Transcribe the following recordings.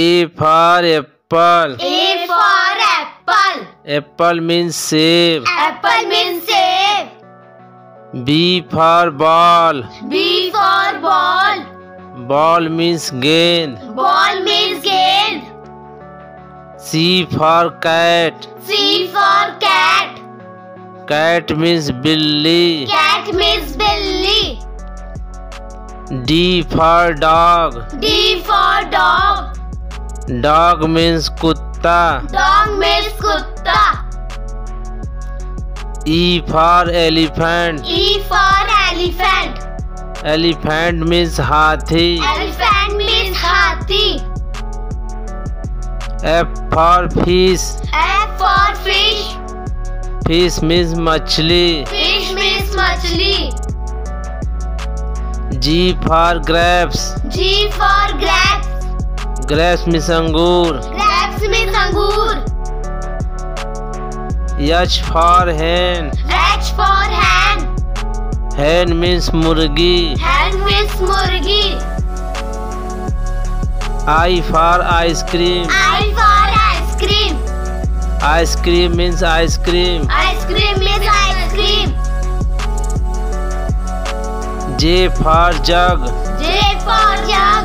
A for apple. A for apple. Apple means save. Apple means save. B for ball. B for ball. Ball means gain. Ball means gain. C for cat. C for cat. Cat means billi. Cat means billi. D for dog. D for dog. Dog means kutta. Dog means kutta. E for elephant. E for elephant. Elephant means hathi. Elephant means hathi. F for fish. F for fish. Fish means machli. Fish means machli. G for grapes. G for grapes. Grapes means अंगूर. Grapes means अंगूर. H for hen. H for hen. Hen means मुर्गी. Hen means मुर्गी. I for ice cream. I for ice cream. Ice cream means ice cream. Ice cream means ice cream. J for jug. J for jug.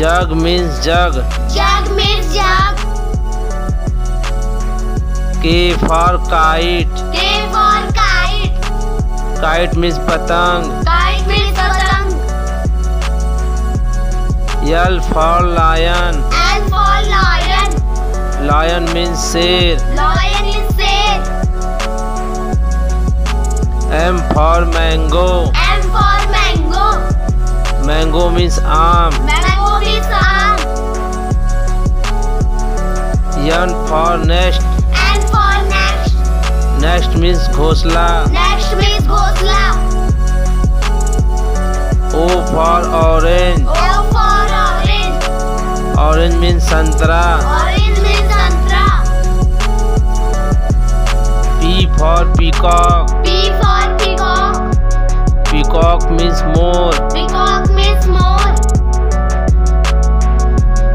Jug means jug. Jug means jug. K for kite. K for kite. Kite means patang. Kite means patang. L for lion. L for lion. Lion means sher. Lion means sher. M for mango. M for mango. Mango means arm. N for nest. N for nest. Nest means ghosla. Nest means ghosla. O for orange. O for orange. Orange means santra. Orange means santra. P for peacock. P for peacock. Peacock means more. Peacock means more.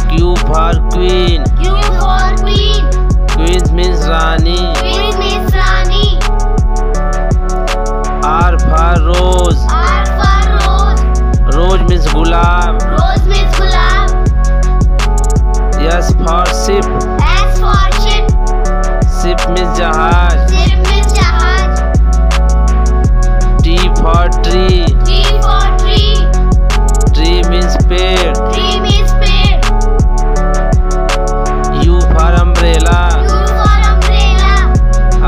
Q for queen. Q for queen. Queen means rani. Queen means rani. R for rose. R for rose. Rose means gulab. Rose means gulab. S for ship. S for ship. Ship means jahaj. Ship means jahaj. T for tree. T for tree. Tree means pear. Tree means pear.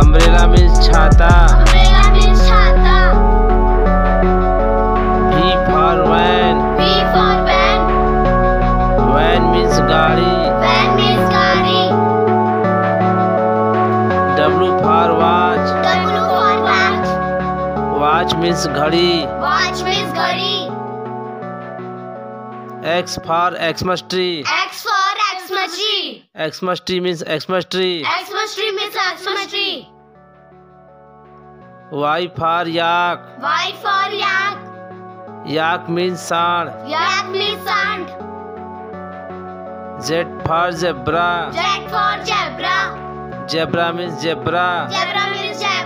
Umbrella means chhata. Umbrella means chhata. V for van. V for van. Van means gaadi. Van means gaadi. W for watch. W for watch. Watch means ghadi. Watch means ghadi. X for Xmas tree. X for Xmas tree. Xmas tree means Xmas tree. Xmas tree means Xmas tree. Y for yak. Y for yak. Yak means sand. Yak means sand. Z for zebra. Z for zebra. Zebra means zebra. Zebra means zebra.